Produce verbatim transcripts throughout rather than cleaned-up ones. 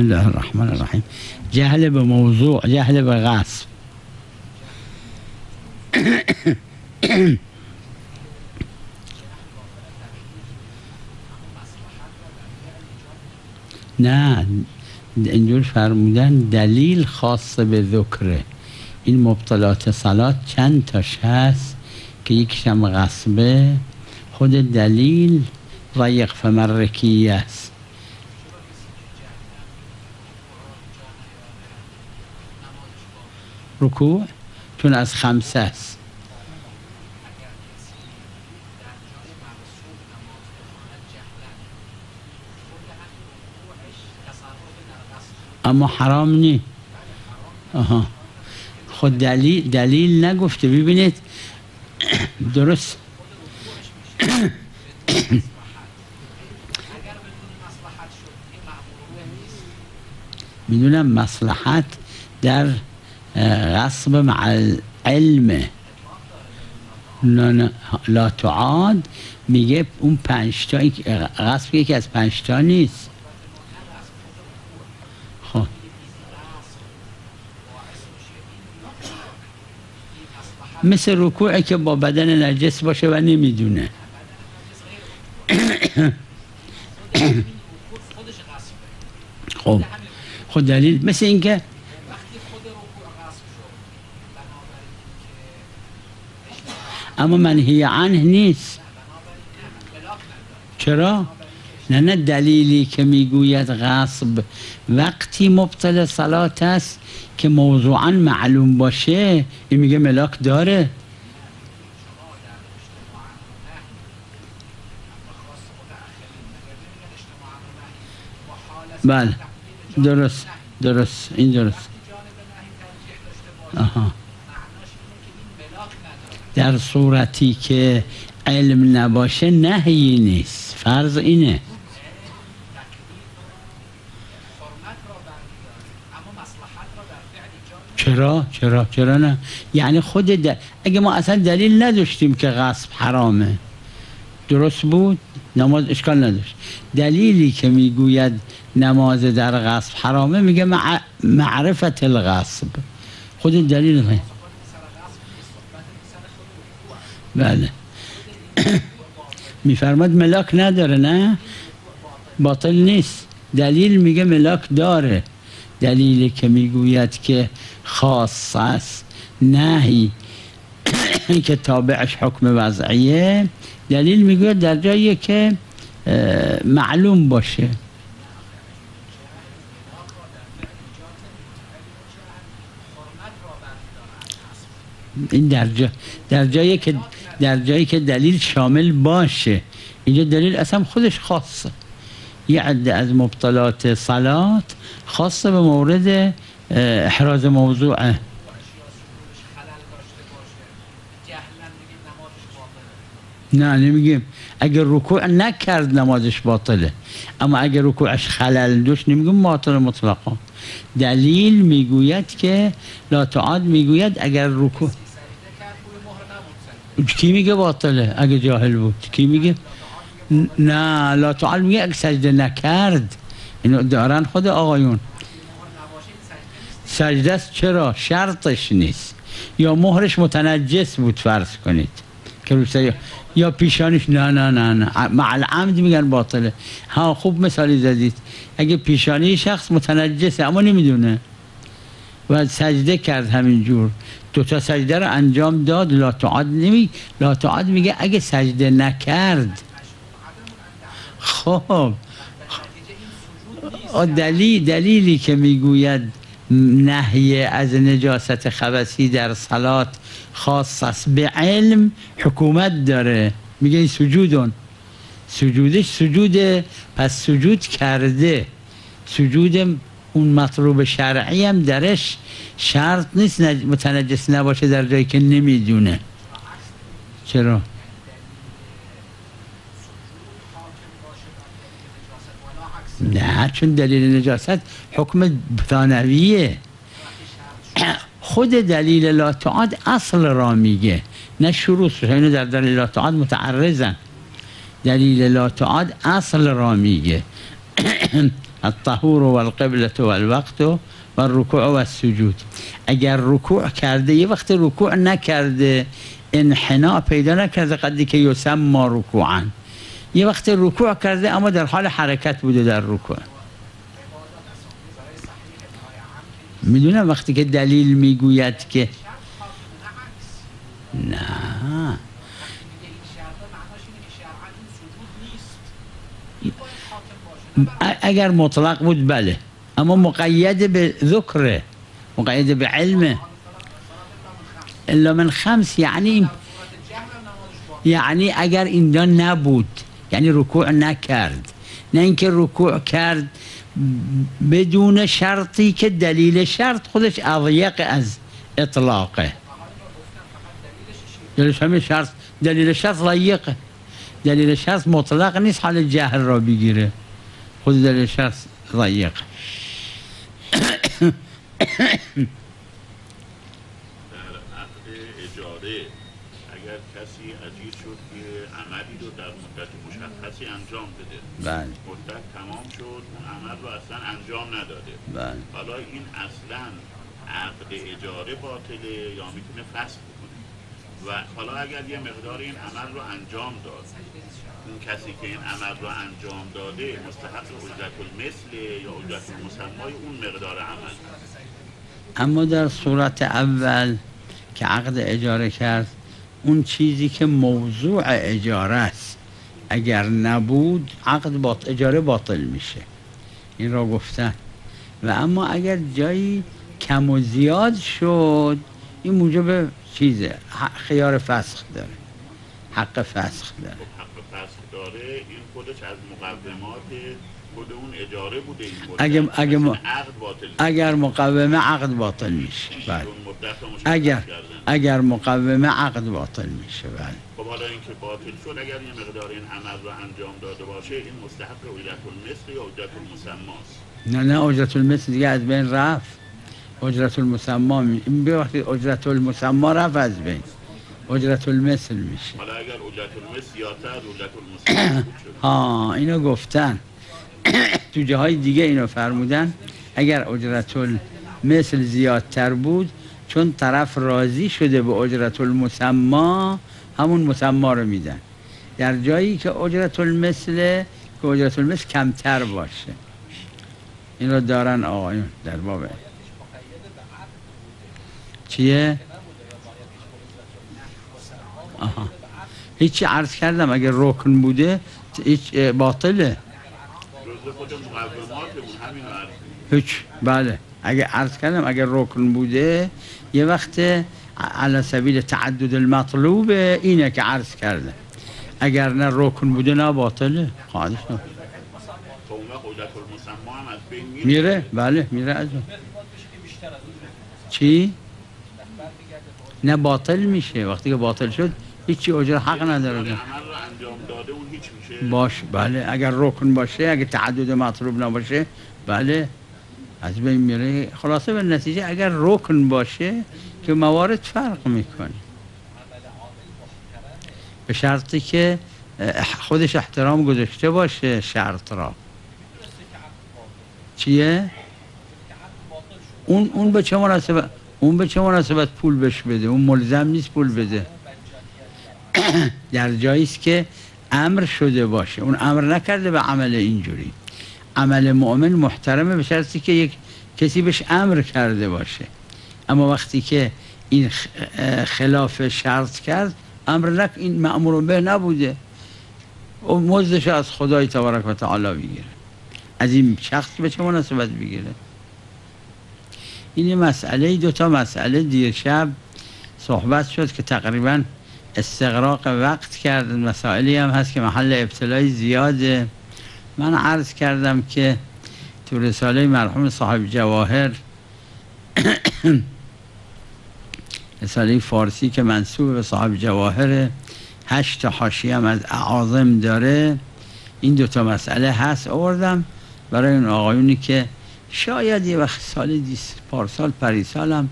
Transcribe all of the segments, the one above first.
بسم الله الرحمن الرحيم. جهل بموضوع، جهل بغصب. نه اینجور فرمودن دلیل خاص به ذکره. این مبطلات صلات چند تاش هست که یکشم غصبه، خود دلیل ضیق فمرکی است. رکوع چون از خمسه است. اما حرام نی. آها. خود دلیل دلیل نگفته. ببینید درست. میدونم مصلحت در غصب مع العلم لا تعاد، میگه اون پنج تا غصب یکی از پنج تا نیست. خب مثل رکوعی که با بدن نجس باشه و نمیدونه. خب خود دلیل مثل اینکه اما منهی عنه نیست. چرا؟ نه نه دلیلی که میگوید غصب وقتی مبطل صلات است که موضوعا معلوم باشه. این میگه ملاک داره. بله درست درست این درست. آها. در صورتی که علم نباشه نهی نیست، فرض اینه. چرا چرا چرا نه؟ یعنی خود دل... اگه ما اصلا دلیل نداشتیم که غصب حرامه، درست بود، نماز اشکال نداشت. دلیلی که میگوید نماز در غصب حرامه میگه مع... معرفت الغصب، خود دلیل غصب. بله میفرماد ملاک نداره. نه باطل نیست. دلیل میگه ملاک داره. دلیلی که میگوید که خاص است، نهی که تابعش حکم وضعیه، دلیل میگوید در جایی که معلوم باشه. این در جا در جایی که در جایی که دلیل شامل باشه. اینجا دلیل اصلا خودش خاصه. یه عده از مبطلات صلات خاصه به مورد احراز موضوعه. نه نمیگیم اگر رکوع نکرد نمازش باطله، اما اگر رکوعش خلل داشت نمیگیم باطل مطلقا. دلیل میگوید که لا تعاد، میگوید اگر رکوع کی میگه باطله؟ اگه جاهل بود کی میگه؟ نه لا تعال میگه اگه سجده نکرد. اینو دارن خود آقایون. سجده است. چرا؟ شرطش نیست. یا مهرش متنجس بود فرض کنید که روسری، یا پیشانیش. نه نه نه نه مع العمد میگن باطله. ها خوب مثالی زدید. اگه پیشانی شخص متنجسه اما نمیدونه و سجده کرد همینجور، دوتا سجده رو انجام داد، لا تعاد نمی لا تعاد میگه اگه سجده نکرد. خب دلیل دلیلی که میگوید نهی از نجاست خبثی در صلات خاص است به علم، حکومت داره. میگه این سجودون، سجودش سجوده، پس سجود کرده. سجود اون مطلوب شرعی هم درش شرط نیست متنجس نباشه در جایی که نمیدونه. چرا؟ نه چون دلیل نجاست حکم ثانویه. خود دلیل لا تعاد اصل را میگه، نه شروط. اینو در دلیل لا تعاد متعرضن. دلیل لا تعاد اصل را میگه. الطهور والقبلة والوقت و رکوع و سجود. اگر رکوع کرده یه وقت رکوع نکرده انحنا پیدا نکرده قدری که یسما رکوعا، یه وقت رکوع کرده اما در حال حرکت بوده در رکوع. میدونم وقتی که دلیل میگوید که نه اگر مطلق بود بله، اما مقید به ذکره، مقید به علمه. الا من خمس یعنی یعنی اگر اینجا نبود، یعنی رکوع نکرد، نه اینکه رکوع کرد بدون شرطی که دلیل شرط خودش اضیق از اطلاقه. دلیل شرط دلیل شرط ضیقه، دلیل شرط مطلق نیست حال جهر را بگیره، خود دلیل شرط ضیقه. در عقد اجاره اگر کسی عجیز شد که عملی رو در مدت مشخصی انجام بده، بله، مدت تمام شد عمل رو اصلا انجام نداده، بله، حالا این اصلا عقد اجاره باطله یا میتونه فسخ بکنه؟ و حالا اگر یه مقدار این عمل رو انجام داد، اون کسی که این عمل رو انجام داده مستحق اجرت المثل یا اجرت المسمای اون مقدار عمل. اما در صورت اول که عقد اجاره کرد، اون چیزی که موضوع اجاره است اگر نبود عقد باط... اجاره باطل میشه، این را گفتن. و اما اگر جایی کم و زیاد شد این موجب چیزه، خیار فسخ داره، حق فسخ داره. حق فسخ داره این خودش از مقدمات خود اون اجاره بوده. این اگه اگه م... عقد باطل اگر مقومه عقد باطل میشه، بله. اگر اگر مقومه عقد باطل میشه، بله. خب حالا اینکه باطل شد اگر یه مقدار این عمل رو انجام داده باشه این مستحق اجرت المثل یا اجرت المسماست؟ نه نه، اجرت المثل دیگه از بین رفت، اجرت المسما به وقتی اجرت المسما رفت از بین اجرت المثل میشه. حالا اگر اجرت المثل یا تا اجرت المسما ها اینو گفتن تو جاهای دیگه، اینو فرمودن اگر اجرت المثل زیادتر بود چون طرف راضی شده به اجرت المسما همون مسما رو میدن، در جایی که اجرت المثل که اجرت المثل کمتر باشه. این رو دارن آقایون در باب چیه؟ آها. هیچی عرض کردم اگر رکن بوده هیچ باطله. هیچ بله. اگر عرض کردم اگر رکن بوده یه وقت علی سبیل تعدد المطلوبه، اینه که عرض کردم. اگر نه رکن بوده نه باطله. خالص نه. میره؟ بله میره از اون. چی؟ نه باطل میشه، وقتی که باطل شد هیچی اجر حق نداره. عمل رو انجام داده اون هیچ میشه؟ باشه بله، اگر رکن باشه، اگر تعدد مطلوب نباشه بله از بین میره. خلاصه به نتیجه اگر رکن باشه که موارد فرق میکنه، به شرطی که خودش احترام گذاشته باشه شرط را. چیه؟ اون اون به چه مناسبت اون به چه مناسبت پول بهش بده، اون ملزم نیست پول بده. در جایی است که امر شده باشه، اون امر نکرده به عمل اینجوری. عمل مؤمن محترمه به شرطی که یک کسی بهش امر کرده باشه، اما وقتی که این خلاف شرط کرد امر نک این مأمور به نبوده، اون مزدش از خدای تبارک و تعالی بگیره، از این شخص به چه مناسبت بگیره. این مسئله، دو تا مسئله دیرشب صحبت شد که تقریبا استغراق وقت کرد. مسائلی هم هست که محل ابتلای زیاده. من عرض کردم که تو رساله مرحوم صاحب جواهر رساله فارسی که منسوب به صاحب جواهر، هشت حاشیه هم از اعاظم داره، این دو تا مسئله هست آوردم برای اون آقایونی که شاید یه وقت سال دیس پارسال پریسالم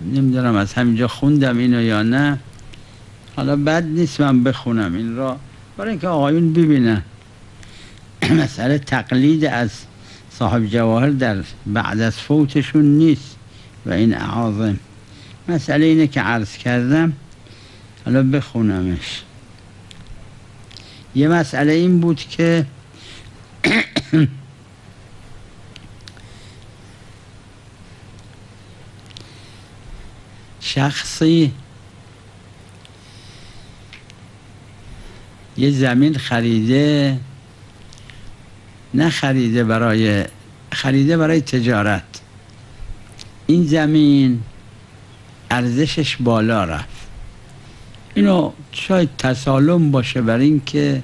نمیدونم از همینجا خوندم اینو یا نه، حالا بد نیست من بخونم این را برای اینکه آقایون ببینن. مسئله تقلید از صاحب جواهر در بعد از فوتشون نیست و این اعاظم. مسئله اینه که عرض کردم، حالا بخونمش. یه مسئله این بود که شخصی یه زمین خریده، نه خریده برای خریده برای تجارت. این زمین ارزشش بالا رفت، اینو شاید تسالم باشه برای اینکه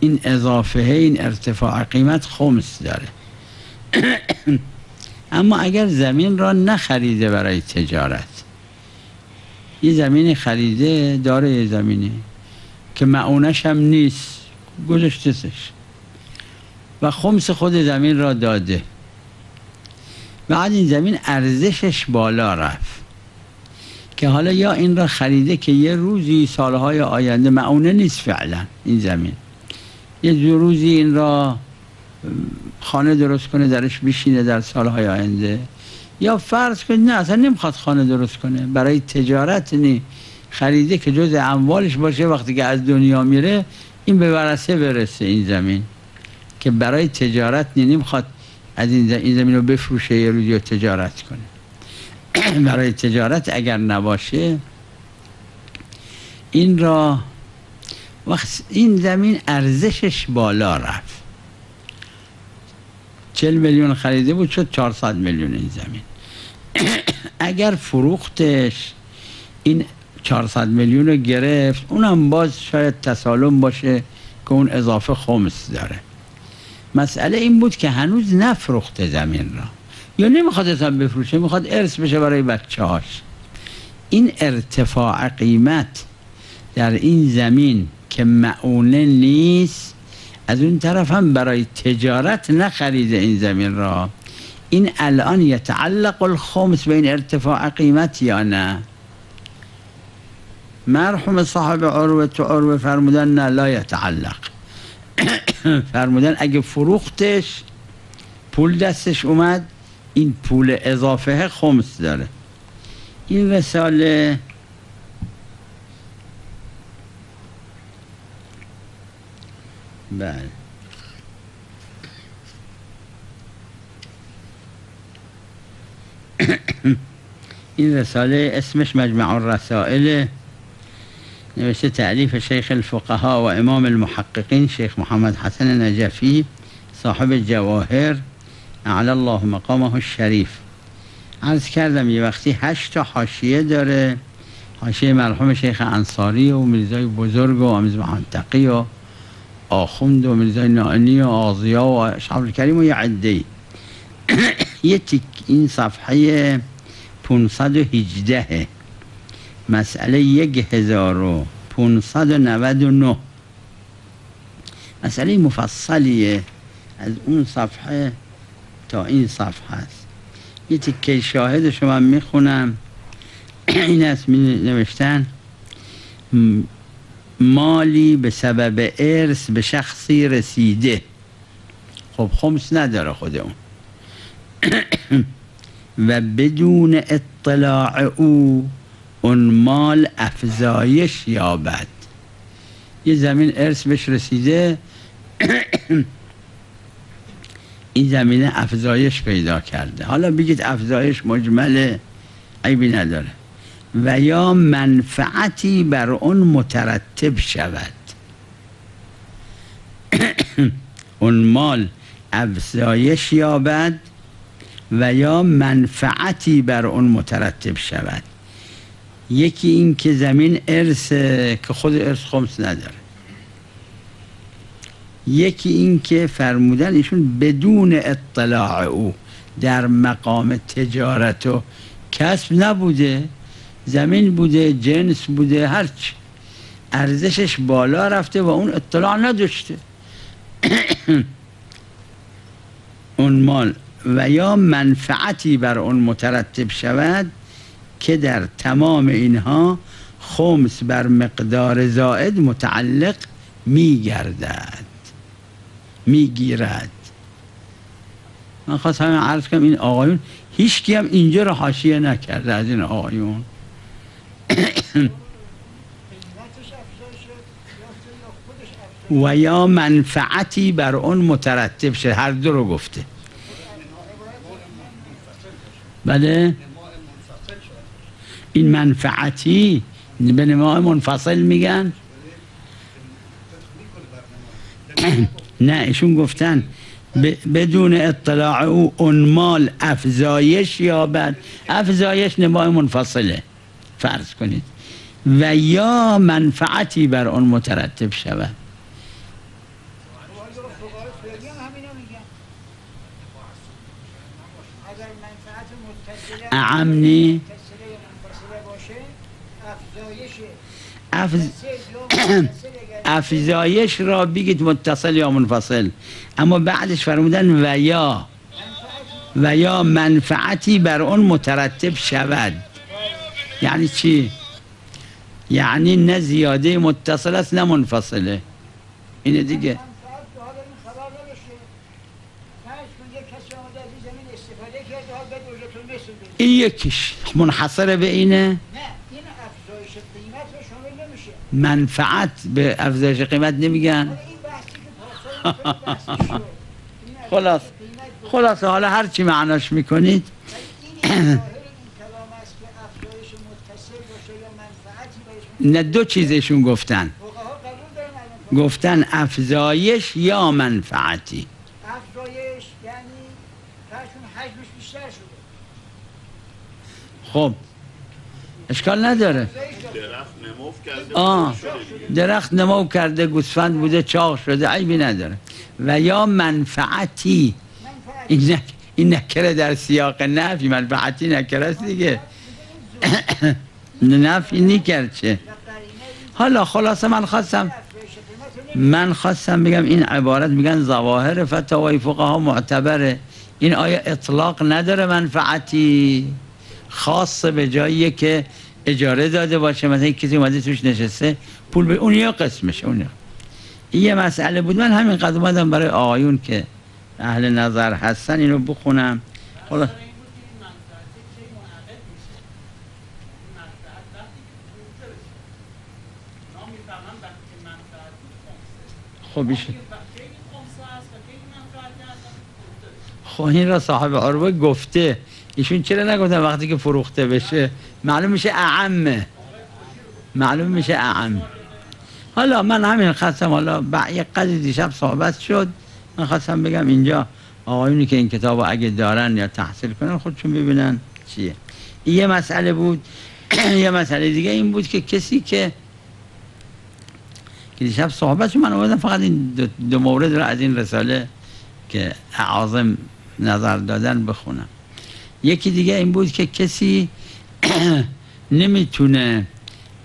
این اضافه، این ارتفاع قیمت خمس داره. اما اگر زمین را نخریده برای تجارت، یه زمین خریده، داره یه زمینی که معونش هم نیست، گذاشتهش و خمس خود زمین را داده، بعد این زمین ارزشش بالا رفت که حالا یا این را خریده که یه روزی سالهای آینده، معونه نیست فعلا این زمین، یه روزی این را خانه درست کنه درش بشینه در سالهای آینده، یا فرض کنید نه اصلا نمیخواد خانه درست کنه، برای تجارت نی، خریده که جز اموالش باشه، وقتی که از دنیا میره این به ورثه برسه این زمین که برای تجارت نی، نمیخواد از این زمین, این زمین رو بفروشه یه روزی رو تجارت کنه. برای تجارت اگر نباشه این را، وقت این زمین ارزشش بالا رفت، چهل میلیون خریده بود شد چهارصد میلیون این زمین. اگر فروختش این چهارصد میلیون رو گرفت، اونم باز شاید تسالم باشه که اون اضافه خمس داره. مسئله این بود که هنوز نفروخته زمین را، یا نمیخواد اصلا بفروشه، میخواد ارث بشه برای بچه هاش. این ارتفاع قیمت در این زمین که معونه نیست، از اون طرف هم برای تجارت نخریده این زمین را، این الان یتعلق الخمس به این ارتفاع قیمت یا نه؟ مرحوم صاحب عروه تو عروه فرمودن نه، لا یتعلق. فرمودن اگه فروختش، پول دستش اومد، این پول اضافه خمس داره. این رساله بله. این رساله اسمش مجمع الرسائل، نوشته تألیف شیخ الفقها و امام المحققین شیخ محمد حسن نجفی صاحب جواهر اعلی الله مقامه الشریف. عرض کردم یه وقتی هشت تا حاشیه داره، حاشیه مرحوم شیخ انصاری و میرزای بزرگ و آمیز محنتقی و آخوند و میرزای نائنی و آغزیا و عبدالکریم و یه عده‌ای. یه تیک این صفحه پانصد و هجده، مسئله یک هزار و پانصد و نود و نه، مسئله مفصلیه از اون صفحه تا این صفحه است. یه تیکه شاهدش رو من میخونم. این است، می نوشتن مالی به سبب ارث به شخصی رسیده، خب خمس نداره خود اون، و بدون اطلاع او اون مال افزایش یابد. یه زمین ارث بهش رسیده، این زمینه افزایش پیدا کرده، حالا بگید افزایش مجمله، عیبی نداره، و یا منفعتی بر اون مترتب شود. اون مال افزایش یابد و یا منفعتی بر اون مترتب شود. یکی این که زمین ارث که خود ارث خمس نداره، یکی این که فرمودن ایشون بدون اطلاع او در مقام تجارت و کسب نبوده، زمین بوده، جنس بوده، هرچی، ارزشش بالا رفته و اون اطلاع نداشته. اون مال و یا منفعتی بر اون مترتب شود که در تمام اینها خمس بر مقدار زائد متعلق میگردد، میگیرد. من خواستم عرض کنم این آقایون هیچکی هم اینجا رو حاشیه نکرده از این آقایون. و یا منفعتی بر اون مترتب شد، هر دو رو گفته. بله این منفعتی به نماع منفصل میگن؟ نه ایشون گفتن بدون اطلاع او اون مال افزایش یابد، افزایش نماع منفصله فرض کنید، و یا منفعتی بر اون مترتب شود. عمنی افز... افزایش را بگید متصل یا منفصل، اما بعدش فرمودن و یا و یا منفعتی بر اون مترتب شود. یعنی چی؟ یعنی نه زیاده متصل است نه منفصله. اینه دیگه. این یکیش منحصر به اینه، منفعت به افزایش قیمت نمیگن. خلاص خلاص حالا هر چی معناش میکنید. نه دو چیزشون گفتن، گفتن افزایش یا منفعتی. افزایش یعنی حجمش بیشتر شده. خب اشکال نداره. آه درخت نمو کرده، گوسفند بوده، چاق شده، عیبی نداره. و یا منفعتی، این نکره در سیاق نفی، منفعتی نکره است دیگه، نفی نکرد چه. حالا خلاصه من خواستم من خواستم بگم این عبارت میگن ظواهر فتاوای فقها معتبره. این آیا اطلاق نداره منفعتی؟ خاص به جاییه که اجاره داده باشه، مثلا کسی اومده توش نشسته پول به اون یا قسمش اون. این یه مسئله بود. من همین قضا اومدم برای آقایون که اهل نظر هستن اینو بخونم. خلاص خب بشه. خب این را صاحب عروه گفته، ایشون چرا نگفتن وقتی که فروخته بشه معلوم میشه اعمه، معلوم میشه اعم. حالا من همین خواستم، حالا یک قضیه دیشب صحبت شد، من خواستم بگم اینجا آقایونی که این کتاب اگه دارن یا تحصیل کنن خودشون ببینن چیه. این یه مسئله بود. یه مسئله دیگه این بود که کسی که که دیشب صحبت شد، من آوردم فقط این دو, دو مورد رو از این رساله که اعاظم نظر دادن بخونم. یکی دیگه این بود که کسی نمیتونه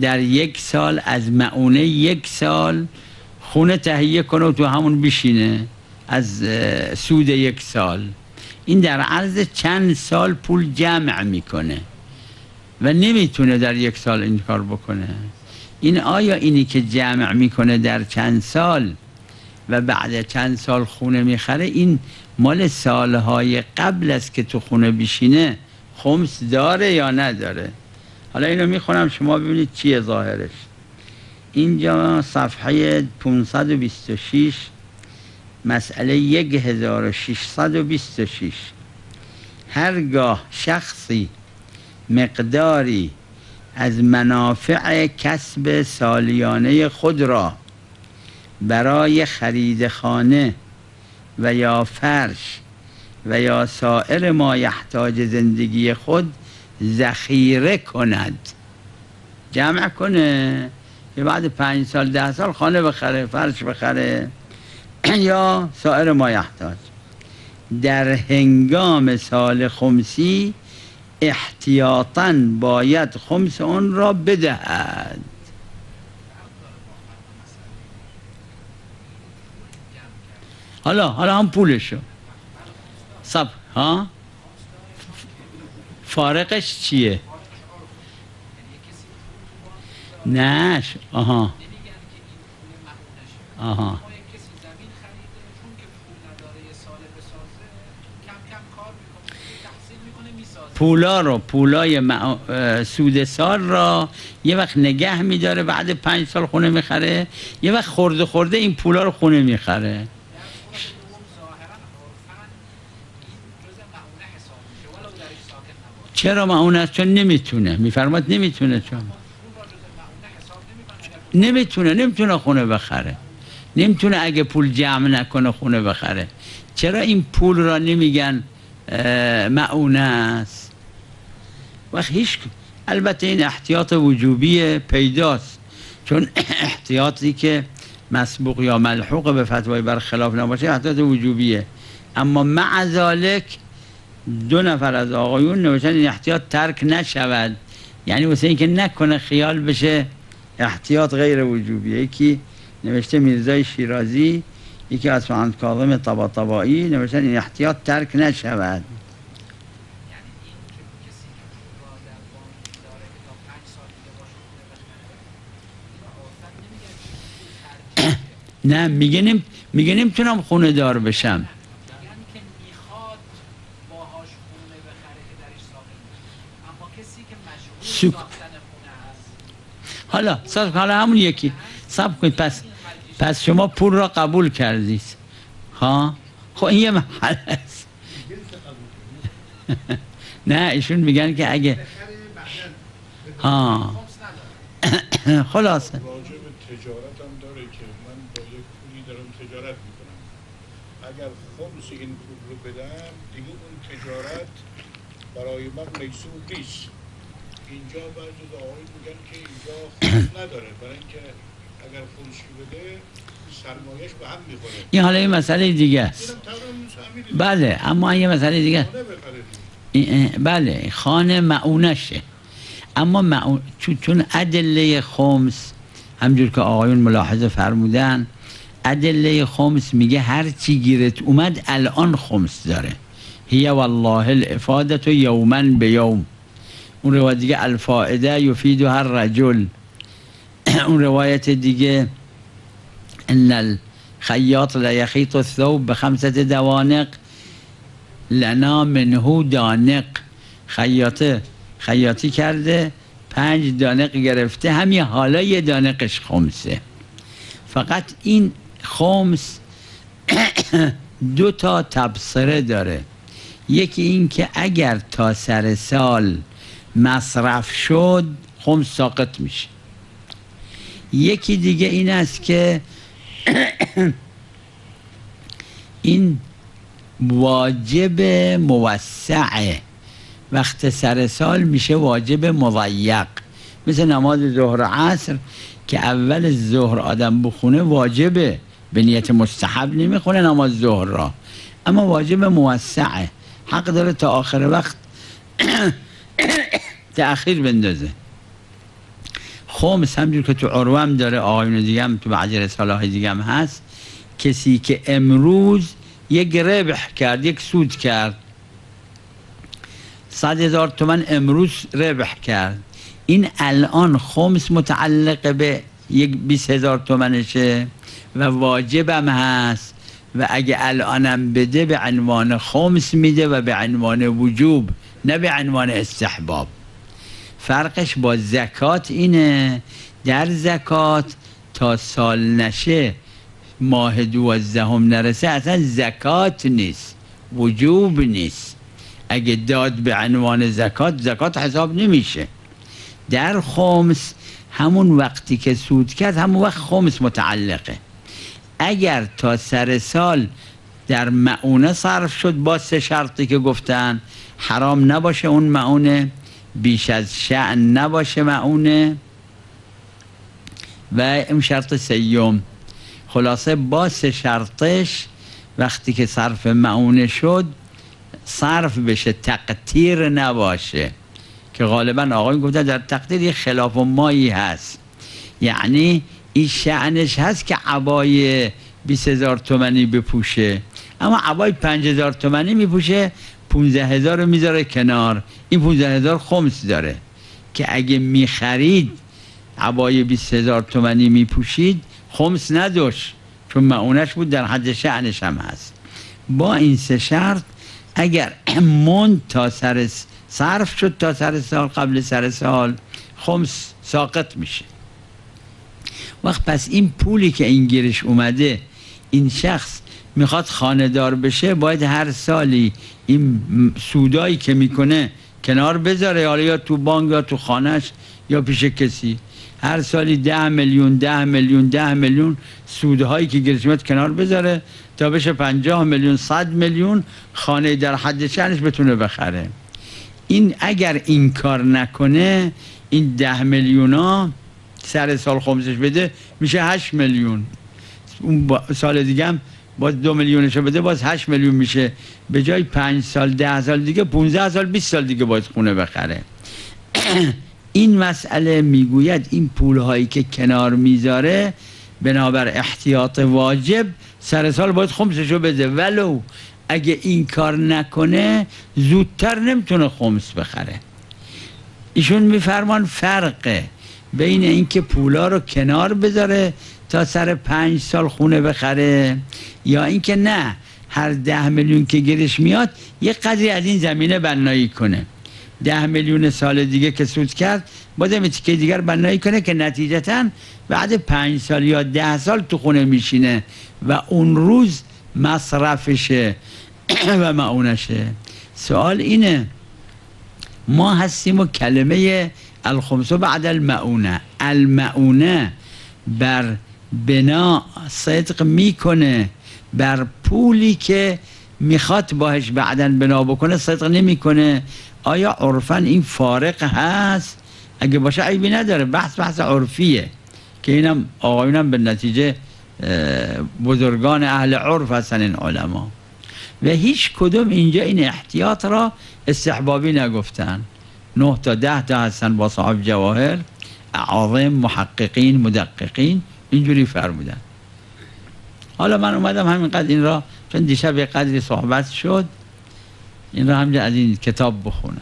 در یک سال از معونه یک سال خونه تهیه کنه و تو همون بشینه از سود یک سال. این در عرض چند سال پول جمع میکنه و نمیتونه در یک سال این کار بکنه. این آیا اینی که جمع میکنه در چند سال و بعد چند سال خونه میخره، این مال سالهای قبل است که تو خونه بشینه، خمس داره یا نداره؟ حالا اینو میخونم شما ببینید چیه ظاهرش. اینجا صفحه پانصد و بیست و شش مسئله هزار و ششصد و بیست و شش. هرگاه شخصی مقداری از منافع کسب سالیانه خود را برای خرید خانه و یا فرش و یا سایر مایحتاج زندگی خود ذخیره کند، جمع کنه که بعد پنج سال ده سال خانه بخره، فرش بخره یا سایر مایحتاج، در هنگام سال خمسی احتیاطاً باید خمس اون را بدهد. حالا حالا هم پولشو سب ها فارقش چیه؟ نه آها آها پولا رو، پولای سود سال را یه وقت نگه میداره، بعد پنج سال خونه میخره، یه وقت خورده خورده این پولا رو خونه میخره. چرا معون است؟ چون نمیتونه. میفرماد نمیتونه، چون نمیتونه نمیتونه خونه بخره، نمیتونه اگه پول جمع نکنه خونه بخره. چرا این پول را نمیگن معونه است؟ وقت هیچ. البته این احتیاط وجوبی پیداست، چون احتیاطی که مسبوق یا ملحوق به فتوای برخلاف نباشه احتیاط وجوبیه. اما مع ذلك دو نفر از آقایون نوشتن این احتیاط ترک نشود، یعنی واسه اینکه نکنه خیال بشه احتیاط غیر وجوبیه. یکی نوشته میرزای شیرازی، یکی از فرهنگ کاظم طباطبایی نوشتن این احتیاط ترک نشود. نه میگنیم میگه نمیتونم خونه دار بشم. سوک. حالا صاحب حالا همون یکی صاحب کنید. پس پس شما پول را قبول کردید، ها؟ خب این یه محل است. نه ایشون میگن که اگه ها خلاصه راجع به تجارت هم داره که من با یک پولی دارم تجارت میکنم، اگر خمس این پول رو بدم دیگه اون تجارت برای من محسوب نیست. اینجا بعضی از آقایون میگن که اینجا خمس نداره، برای اینکه اگر خمسی بده سرمایه‌اش به هم میخوره. این حالا این مسئله دیگه است. بله، اما این مسئله دیگه است. بله، خانه معونه شه. اما معون... چون ادله خمس همجور که آقایون ملاحظه فرمودن، ادله خمس میگه هر چی گیرت اومد الان خمس داره. هی والله الافادت و یومن به یوم. اون روایت دیگه الفائده یفید هر رجل. اون روایت دیگه ان الخیاط لا یخیط الثوب بخمسه دوانق لنا منه دانق. خیاطه خیاطی کرده پنج دانق گرفته، همین حالا یه دانقش خمسه. فقط این خمس دو تا تبصره داره، یکی این که اگر تا سر سال مصرف شد خمس ساقط میشه، یکی دیگه این است که این واجب موسعه، وقت سر سال میشه واجب مضیق، مثل نماز ظهر عصر که اول ظهر آدم بخونه واجبه، به نیت مستحب نمیخونه نماز ظهر را، اما واجب موسعه، حق داره تا آخر وقت تأخیر بندازه. خمس همجور که تو عروم داره، آقایون دیگه هم تو بعضی رساله‌های دیگه هم هست، کسی که امروز یک ربح کرد، یک سود کرد، صد هزار تومن امروز ربح کرد، این الان خمس متعلق به یک بیست هزار تومنشه و واجبم هست و اگه الانم بده به عنوان خمس میده و به عنوان وجوب، نه به عنوان استحباب. فرقش با زکات اینه، در زکات تا سال نشه، ماه دوازدهم نرسه، اصلا زکات نیست، وجوب نیست. اگه داد به عنوان زکات، زکات حساب نمیشه. در خمس همون وقتی که سود کرد همون وقت خمس متعلقه. اگر تا سر سال در معونه صرف شد با سه شرطی که گفتن، حرام نباشه اون معونه، بیش از شأن نباشه معونه، و این شرط سیوم. خلاصه با سه شرطش وقتی که صرف معونه شد صرف بشه، تقدیر نباشه، که غالبا آقایون گفتن در تقدیر یه خلاف و مایی هست، یعنی این شأنش هست که عبای بیست هزار تومنی بپوشه، اما عبای پنج هزار تومنی میپوشه، پونزه هزار رو میذاره کنار، این پونزه هزار خمس داره، که اگه میخرید عبای بیست هزار تومنی میپوشید خمس نداشت، چون معونش بود، در حد شأنش هم هست. با این سه شرط اگر مون تا سر صرف شد تا سر سال، قبل سر سال خمس ساقط میشه. وقت پس این پولی که این گیرش اومده، این شخص میخواد خانه‌دار بشه، باید هر سالی این سودایی که میکنه کنار بذاره، حالا یا تو بانک یا تو خانهش یا پیش کسی. هر سالی ده میلیون ده میلیون ده میلیون سودهایی که گیرش میاد کنار بذاره تا بشه پنجاه میلیون صد میلیون خانه در حد شهرش بتونه بخره. این اگر این کار نکنه، این ده میلیون ها سر سال خمسش بده میشه هشت میلیون، اون سال دیگه هم باز دو میلیونش بده باز هشت میلیون میشه، به جای پنج سال ده سال دیگه پونزده سال بیست سال دیگه باید خونه بخره. این مسئله میگوید این پولهایی که کنار میذاره بنابر احتیاط واجب سر سال باید خمسشو بده، ولو اگه این کار نکنه زودتر نمیتونه خمس بخره. ایشون میفرمان فرقه بین اینکه پولا رو کنار بذاره تا سر پنج سال خونه بخره، یا اینکه نه هر ده میلیون که گیرش میاد یه قدری از این زمینه بنایی کنه، ده میلیون سال دیگه که سود کرد باز یه تیکه دیگر بنایی کنه که نتیجتاً بعد پنج سال یا ده سال تو خونه میشینه و اون روز مصرفشه و معونشه. سوال اینه، ما هستیم و کلمه الخمس بعد المعونه، المعونه بر بنا صدق میکنه، بر پولی که میخواد باهش بعدن بنا بکنه صدق نمیکنه. آیا عرفاً این فارق هست؟ اگه باشه عیبی نداره، بحث بحث عرفیه که اینم آقایونم به نتیجه بزرگان اهل عرف هستن این علما، و هیچ کدوم اینجا این احتیاط را استحبابی نگفتن. نه تا ده تا هستن با صاحب جواهر عظیم، محققین، مدققین، اینجوری فرمودن. حالا من اومدم همینقدر این را، چون دیشب یه قدری صحبت شد، این را همجا از این کتاب بخونم.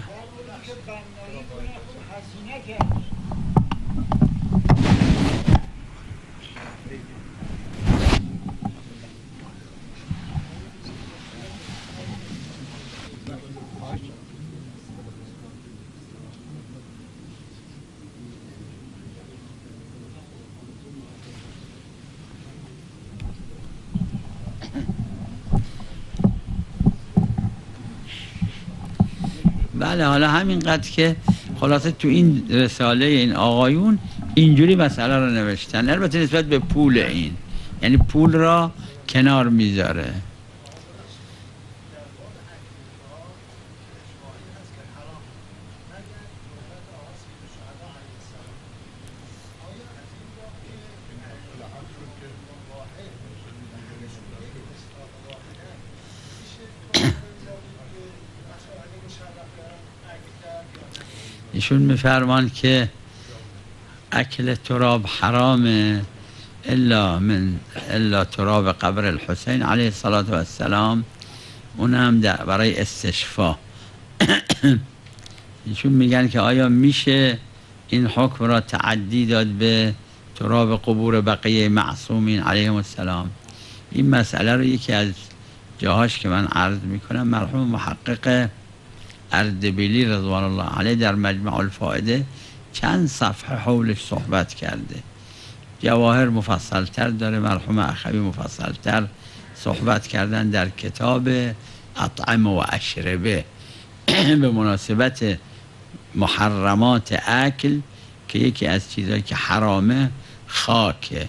بله، حالا همینقدر که خلاصه تو این رساله این آقایون اینجوری مسئله رو نوشتن، البته نسبت به پول، این یعنی پول را کنار میذاره. ایشون میفرمان که اکل تراب حرامه الا من الا تراب قبر الحسین علیه الصلاة و السلام، اونم برای استشفا. ایشون میگن که آیا میشه این حکم را تعدی داد به تراب قبور بقیه معصومین علیهم السلام؟ این مسئله رو یکی از جاهاش که من عرض میکنم مرحوم محقق اردبیلی رضوان الله علیه در مجمع الفائده چند صفحه حولش صحبت کرده، جواهر مفصلتر داره، مرحوم اخوی مفصلتر صحبت کردن در کتاب اطعمه و اشربه به مناسبت محرمات اکل که یکی از چیزهایی که حرامه خاکه.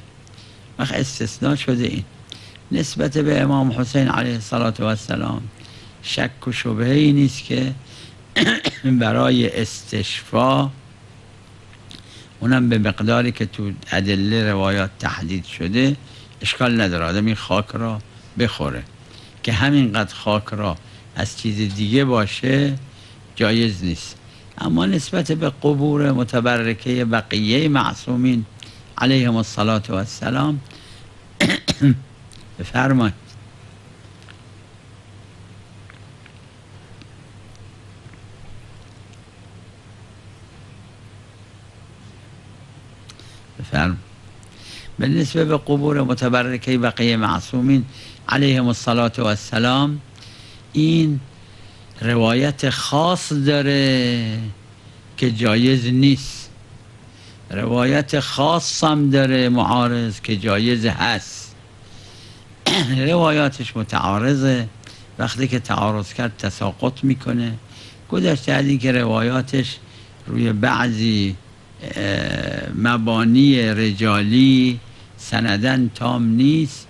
وقت استثناء شده این نسبت به امام حسین علیه الصلاة و السلام، شک و شبهه ای نیست که برای استشفا، اونم به مقداری که تو ادله روایات تحدید شده، اشکال نداره آدم این خاک را بخوره، که همینقدر خاک را از چیز دیگه باشه جایز نیست. اما نسبت به قبور متبرکه بقیه معصومین علیهم الصلاة و السلام بفرمایید. به نسبه به قبور متبرکه بقیه معصومین علیهم الصلاة و السلام، این روایت خاص داره که جایز نیست، روایت خاص هم داره معارض که جایز هست، روایاتش متعارضه، وقتی که تعارض کرد تساقط میکنه. گذشته از این که روایاتش روی بعضی مبانی رجالی سندن تام نیست،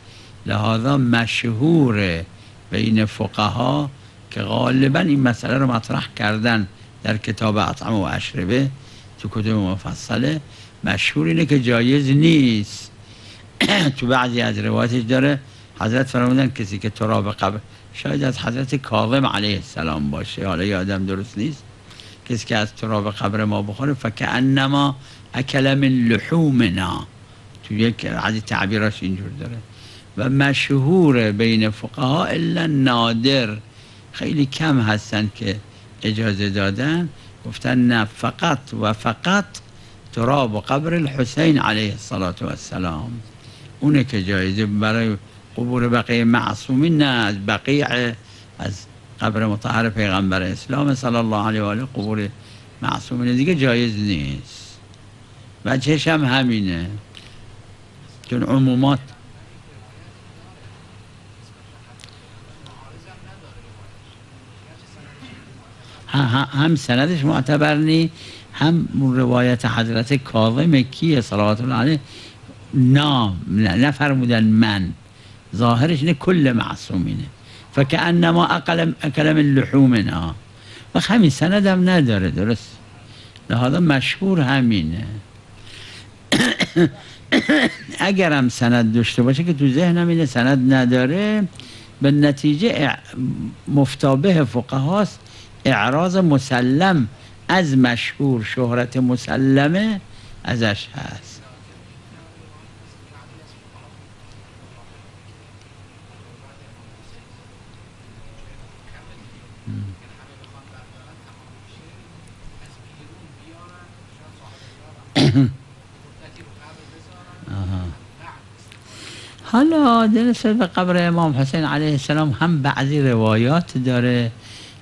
لهذا مشهور بین فقها که غالبا این مسئله رو مطرح کردن در کتاب اطعمه و اشربه تو کتب مفصله، مشهور اینه که جایز نیست. تو بعضی از روایاتش داره حضرت فرمودن کسی که تراب قبر، شاید از حضرت کاظم علیه السلام باشه، حالا یادم درست نیست، کسی که از تراب قبر ما بخوره فکأنما اکل من لحومنا، تو یک عدی تعبیراش اینجور داره. و مشهور بین فقها الا نادر، خیلی کم هستن که اجازه دادن، گفتن نه، فقط و فقط تراب و قبر الحسین علیه السلام اونه که جایزه، برای قبور بقیه معصومین نه، از بقیع، از قبر مطهر پیغمبر اسلام صلی الله علیه و آله قبور معصومین دیگه جایز نیست. وجهش هم همینه، چون عمومات هم سندش معتبر نی، هم روایت حضرت کاظم کیه صلوات الله علیه نام نفرمودن من، ظاهرش اینه کل معصومینه، فکأنما اکل من لحومنا، و همین سند هم نداره، درست، لهذا مشهور همینه. اگرم سند داشته باشه که تو ذهنم اینه سند نداره، به نتیجه مفتابه فقهاست اعراض مسلم از مشهور، شهرت مسلمه ازش هست. حالا نسبت به قبر امام حسین علیه السلام هم بعضی روایات داره،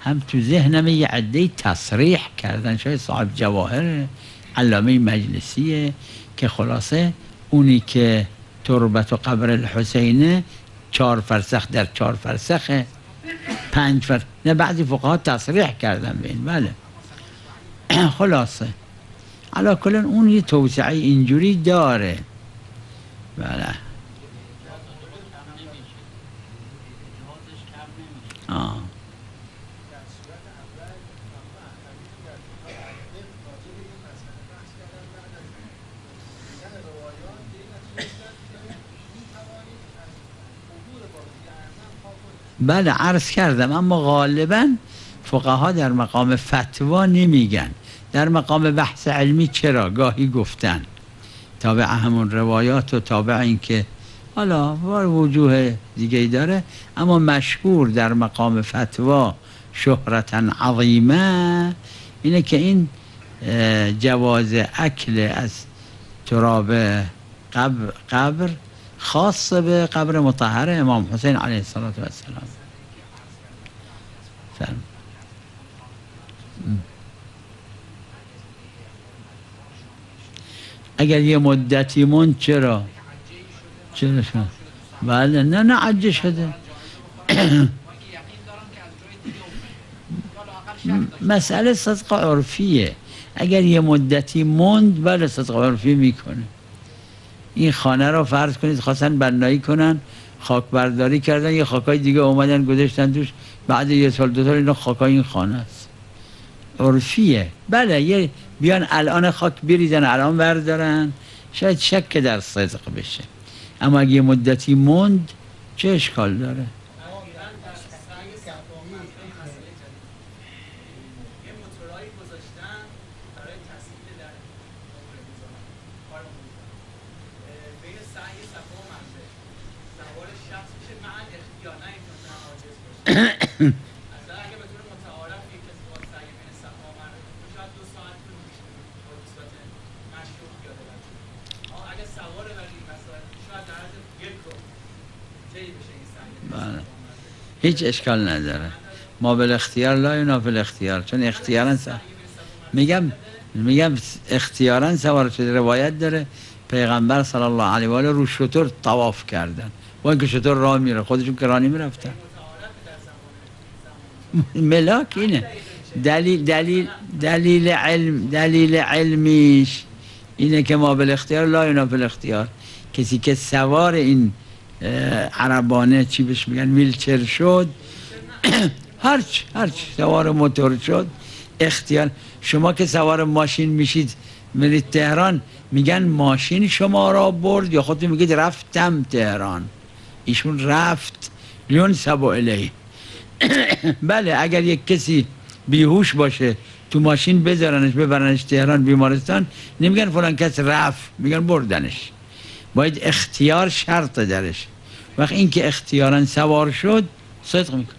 هم تو ذهنم یه عده تصریح کردن، شاید صاحب جواهر علامه مجلسیه، که خلاصه اونی که تربت و قبر الحسینه چهار فرسخ در چهار فرسخه، پنج فرسخ، نه بعضی فقها تصریح کردن به این، بله. خلاصه علی کل اون یه توسعه اینجوری داره، بله. آه. بله عرض کردم، اما غالبا فقها در مقام فتوا نمیگن، در مقام بحث علمی چرا گاهی گفتن تابع همون روایات و تابع اینکه حالا وجوه دیگه ای داره، اما مشهور در مقام فتوا شهرتا عظیمه اینه که این جواز اکل از تراب قبر, قبر خاص به قبر مطهر امام حسین علیه السلام. فهم. اگر یه مدتی موند چرا؟ چرا شد؟ بله، نه نه عجه شده. مسئله صدق عرفیه، اگر یه مدتی موند بله صدق عرفی میکنه. این خانه را فرض کنید خواستن بنایی کنن، خاک برداری کردن، یه خاکای دیگه اومدن گذاشتن توش، بعد یه سال دو سال اینا خاکای این خانه است، عرفیه. بله یه بیان الان خاک بریزن الان بردارن، شاید شک در صدق بشه، اما اگه مدتی موند چه اشکال داره؟ هیچ اشکال نداره، ما بالاختیار لا یونا بالاختیار، چون اختیارا سوار. میگم میگم اختیارا سوار شده. روایت داره پیغمبر صلی الله علیه و آله رو شتر طواف کردن، و اینکه شتر راه میره خودشون کرانی میرفتن. ملاک اینه. دلیل دلیل دلیل علم دلیل علمیش اینه که ما بالاختیار لا یونا بالاختیار. کسی که سوار این عربانه چی بهش میگن ویلچر شد، هرچ هرچ سوار موتور شد اختیار. شما که سوار ماشین میشید میرید تهران، میگن ماشین شما را برد یا خودتون میگید رفتم تهران، ایشون رفت لینسب الیه. بله اگر یک کسی بیهوش باشه تو ماشین بذارنش ببرنش تهران بیمارستان، نمیگن فلان کس رفت، میگن بردنش. باید اختیار شرط درش. وقت این که اختیارا سوار شد صدق میکنه.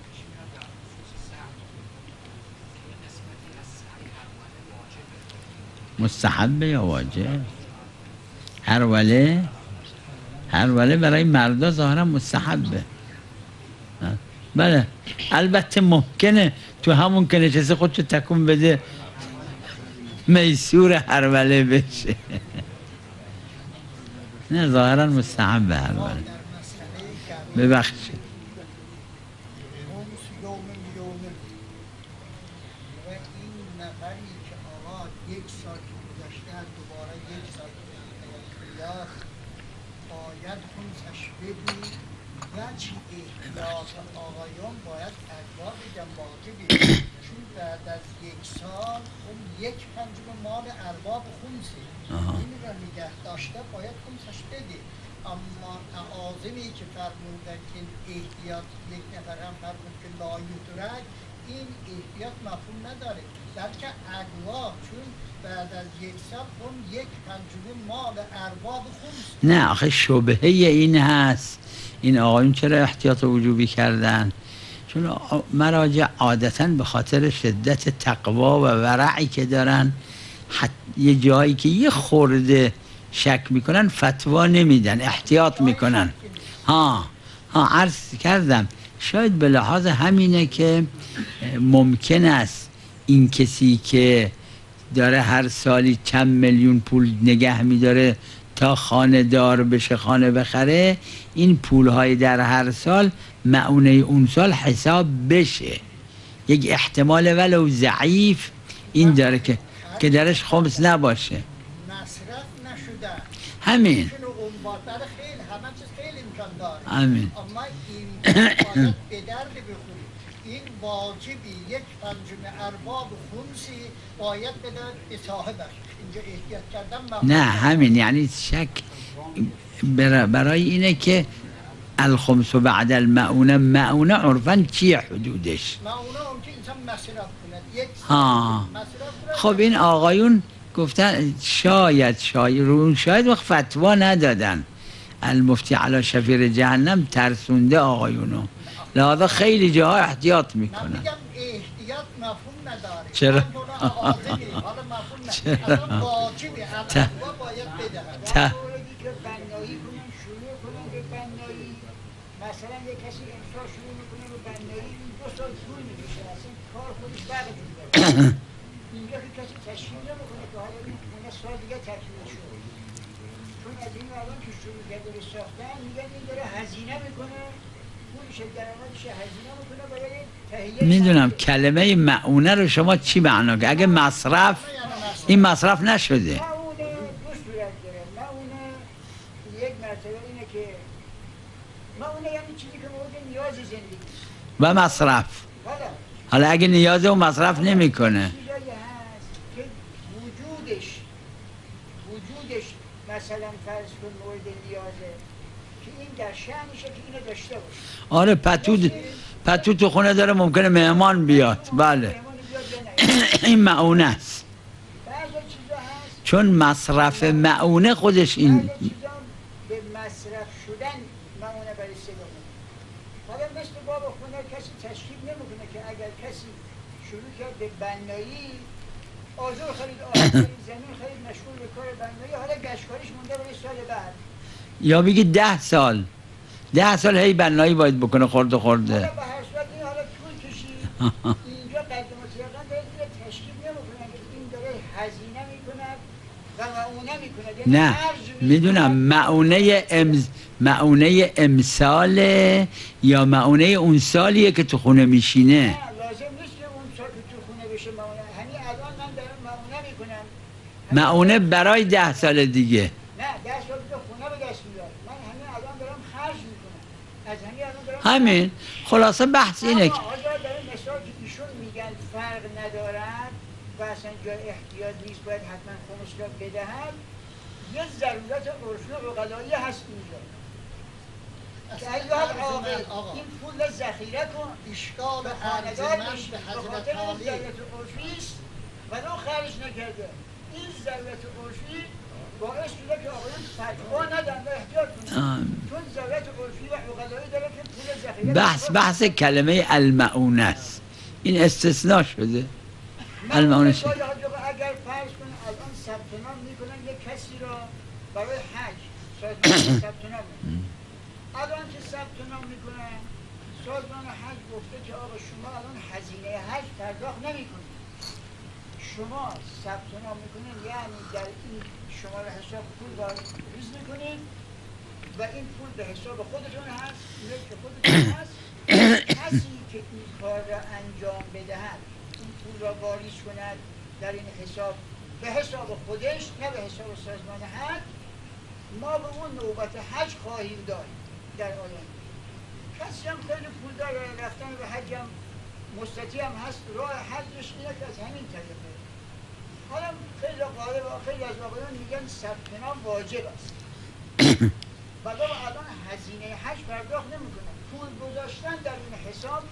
مستحبه یا واجب؟ هر وله هر وله برای مردا ظاهرا مستحبه. بله البته ممکنه تو همون که نشسته خودشو تکون بده میسور هر وله بشه. نه ظاهرا مستحبه هر وله. ببخشید نه آخه شبهه این هست این آقایون چرا احتیاط وجوبی کردن؟ چون مراجع عادتاً به خاطر شدت تقوا و ورعی که دارن یه جایی که یه خورده شک میکنن فتوا نمیدن، احتیاط میکنن. ها ها عرض کردم شاید به لحاظ همینه که ممکن است این کسی که داره هر سالی چند میلیون پول نگه میداره تا خانه دار بشه خانه بخره، این پولهای در هر سال معونه اون سال حساب بشه. یک احتمال ولو ضعیف این داره که که درش خمس نباشه، مصرف نشده. همین همین این این واجبی یک پنجم ارباب خمسی باید به صاحبش اینجا احتیاط کردن. نه همین یعنی شک برای اینه که الخمس بعد المعونه، معونه عرفاً چیه حدودش؟ معونه اون که انسان مصرف کند. ها خب این آقایون گفتن شاید شاید شاید وقت فتوا ندادن. المفتی علی شفیر جهنم ترسونده آقایونو، لذا خیلی جاها احتیاط میکنن. من میگم احتیاط مفهوم نداره. چرا؟ چرا؟ تا میدونم کلمه معونه رو شما چی معنا کنید؟ اگه مصرف این مصرف نشده. و مصرف حالا اگه نیاز اون مصرف نمیکنه، وجودش وجودش مثلا فرض کن مورد نیازه که این در شأنشه که اینو داشته باشه. آره پتو پتو تو خونه داره ممکنه مهمان بیاد. بله این معونه است چون مصرف معونه خودش این به مصرف شدن معونه برای سلام. حالا مثل باب خونه کسی تشکیل نمیکنه که اگر کسی شروع کرد به بنایی آجر خرید آجر زمین خرید مشغول به کار بنایی، حالا گشکاریش مونده برای سال بعد یا بگی ده سال ده سال هی بنایی باید بکنه خورده خورده. حالا به هر صورت این حالا طول کشید اینجا قدمات یقا داره تشکیل نمیکنه، این داره هزینه میکنه و معونه میکنه. نه میدونم معونه امز... معونه امساله یا معونه اون سالیه که تو خونه میشینه. نه لازم نیست که اون سال تو خونه بشه معونه، همین الان من دارم معونه میکنم. معونه برای ده سال دیگه. نه ده سال تو خونه به دست میاد، من همین الان دارم خرج میکنم، از همین الان دارم همین. خلاصه بحث اینه که فرق ندارد و اصلا جای احتیاط نیست باید حتما خمس را بدهد. یه ضرورت عرفی و عقلایی هست اینجا که ایوه آقا این پول ذخیره کن، اشکال خاندار نیست به خاطر این ضرورت عرفی است و اون خرج نکرده. این ضرورت عرفی باعث شده که آقایان فتوا ندن و احتیاط کنند، چون ضرورت عرفی و عقلایی داره که پول ذخیره. بحث بحث کلمه المعونه است، این استثناء شده. المعونه شده. اگر فرض کن الان ثبت نام میکنن یک کسی را برای حج، سازمان ثبت نام میکنن. الان که ثبت نام میکنن سازمان حج گفته که آقا شما الان هزینه حج پرداخت نمیکنید. شما ثبت نام میکنید یعنی در این شما به حساب پول واریز میکنید و این پول به حساب خودتون هست، ملک خودتون هست. کسی که این کار را انجام بدهد، این پول را واریز کند در این حساب به حساب خودش نه به حساب سازمان حج، ما به اون نوبت حج خواهیم داریم در آینده. کسی هم خیلی پول داره، رفتن به حج هم مستطیع هم هست، راه حجش اینه که از همین طریق. حالا خیلی غالب خیلی از آقایان میگن ثبت نام واجب است بلا الان هزینه حج پرداخت نمیکنه، پول گذاشتن در این حساب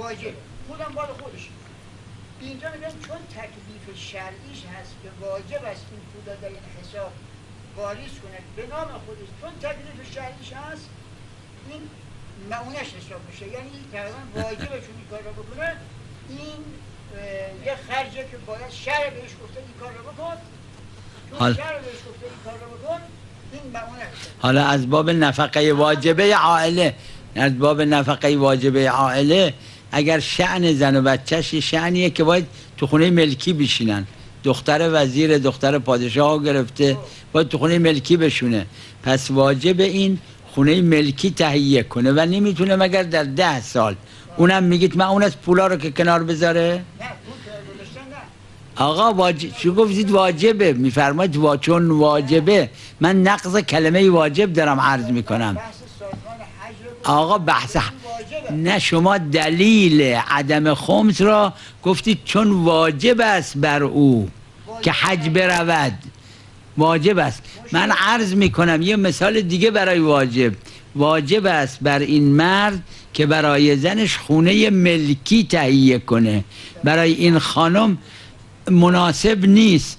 واجب، پولم بال خودش. اینجا میگن چون تکلیف شرعیش هست که واجب است این پول در این حساب واریز کنه به نام خودش، چون تکلیف شرعیش هست این معونش حساب میشه، یعنی تقریبا واجبه چون این کار را بکنه. این یه خرجه که باید شرع بهش گفته این کار را بکن، چون شرع بهش گفته این کار را بکن. حالا از باب نفقه واجبه عائله، از باب نفقه واجبه عائله اگر شأن زن و بچهش شأنیه که باید تو خونه ملکی بشینن، دختر وزیر دختر پادشاه ها گرفته باید تو خونه ملکی بشونه، پس واجب این خونه ملکی تهیه کنه و نمیتونه مگر در ده سال. اونم میگید من اون از پولا رو که کنار بذاره. آقا واجب چی گفتید؟ واجبه میفرمایید وا... چون واجبه. من نقض کلمه واجب دارم عرض میکنم آقا. بحث نه، شما دلیل عدم خمس را گفتید چون واجب است بر او که حج برود، واجب است. من عرض میکنم یه مثال دیگه برای واجب. واجب است بر این مرد که برای زنش خونه ملکی تهیه کنه، برای این خانم مناسب نیست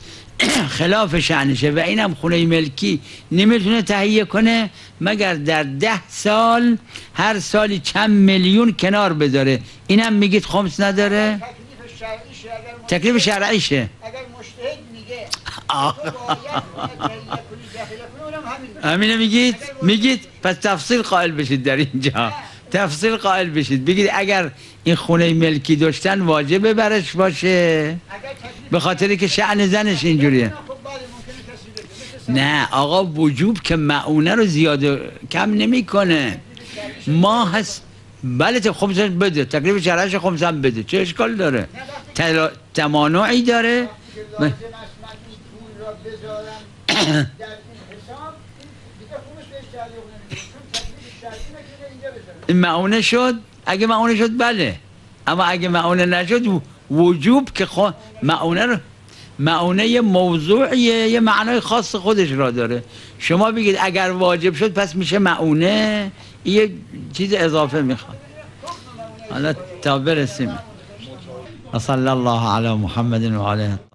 خلاف شأنشه و اینم خونه ملکی نمیتونه تهیه کنه مگر در ده سال هر سالی چند میلیون کنار بذاره. اینم میگید خمس نداره؟ تکلیف شرعیشه. اگر مجتهد میگه همینه میگید؟ میگید پس تفصیل قائل بشید در اینجا، تفصیل قائل بشید بگید اگر این خونه ملکی داشتن واجبه برش باشه به خاطر که شأن زنش اینجوریه. نه آقا وجوب که معونه رو زیاده کم نمیکنه. ما هست بله خمسش بده، تکلیف شرعش خمس هم بده، چه اشکال داره؟ تمانعی داره. معونه شد، اگه معونه شد بله، اما اگه معونه نشد وجوب که خو... معونه رو معونه یه موضوعیه، یه معنای خاص خودش را داره. شما بگید اگر واجب شد پس میشه معونه، یه چیز اضافه میخواد. حالا تا برسیم. صلی الله علی محمد و علیه